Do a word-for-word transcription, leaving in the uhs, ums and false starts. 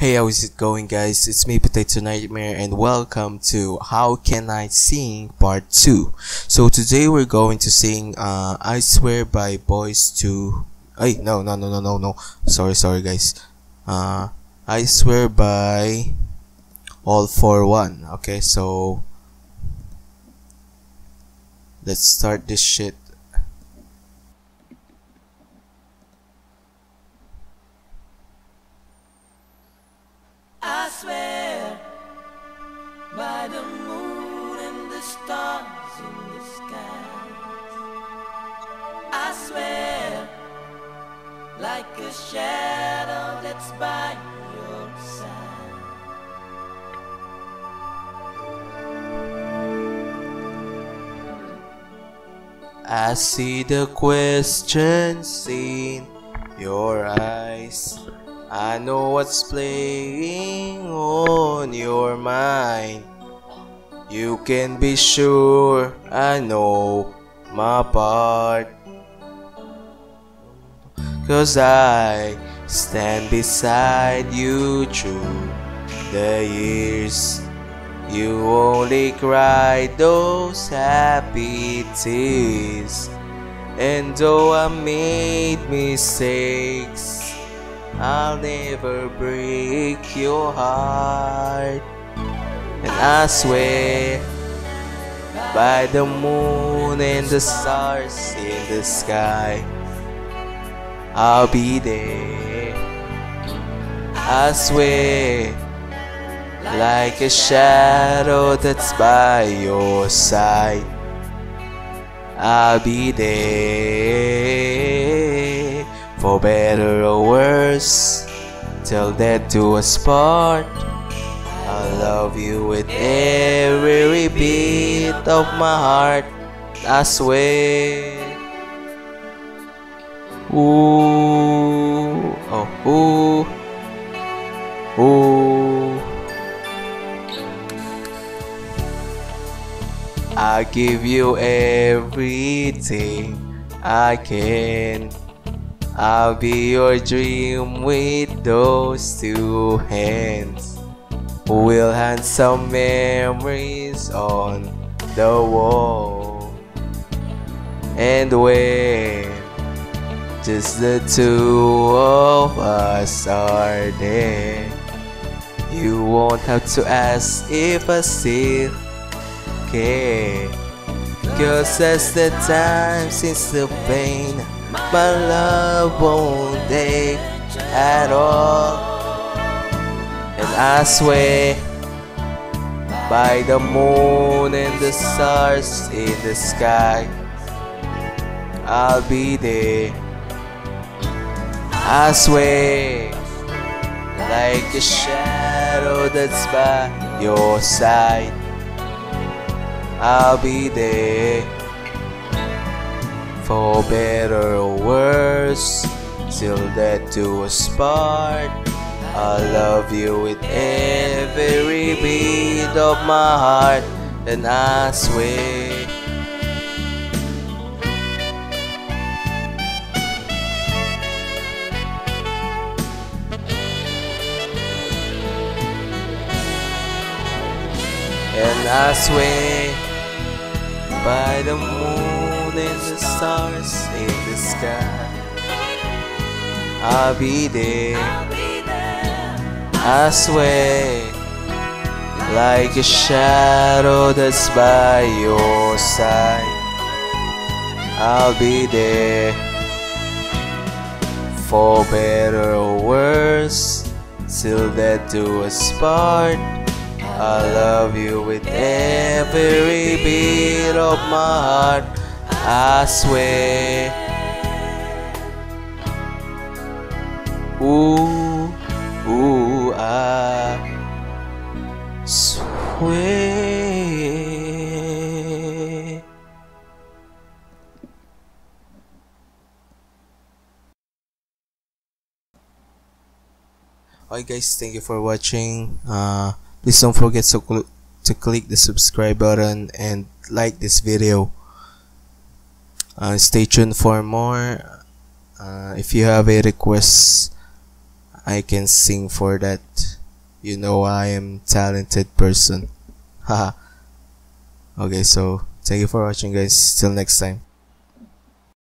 Hey, how is it going, guys? It's me, Potato Nightmare, and welcome to How Can I Sing Part two. So today we're going to sing uh, I Swear by Boys to... Hey, no, no, no, no, no, no. Sorry, sorry, guys. Uh, I Swear by All four One. Okay, so let's start this shit. I swear by the moon and the stars in the sky, I swear like a shadow that's by your side. I see the questions in your eyes, I know what's playing on your mind. You can be sure I know my part, 'cause I stand beside you through the years. You only cry those happy tears, and though I made mistakes, I'll never break your heart. And I swear by the moon and the stars in the sky, I'll be there. I swear like a shadow that's by your side, I'll be there. For better or worse, till death do us part, I love you with every beat of my heart. I swear. Ooh, oh, ooh, ooh. I give you everything I can. I'll be your dream with those two hands. We'll hang some memories on the wall, and when just the two of us are there, you won't have to ask if I still care, 'cause that's the time since the pain, my love won't ache at all. And I swear by the moon and the stars in the sky, I'll be there. I swear like a shadow that's by your side, I'll be there. For better or worse, till death do us part, I love you with every beat of my heart. And I swear. And I swear by the moon and the stars in the sky, I'll be there. I swear like a shadow that's by your side, I'll be there. For better or worse, till death do us part, I love you with every beat of my heart. I swear. Ooh, ooh, I swear. Alright, guys, thank you for watching. Uh, please don't forget to cl to click the subscribe button and like this video. Uh, stay tuned for more. Uh, if you have a request, I can sing for that. You know I am talented person. Haha. Okay, so thank you for watching, guys. Till next time.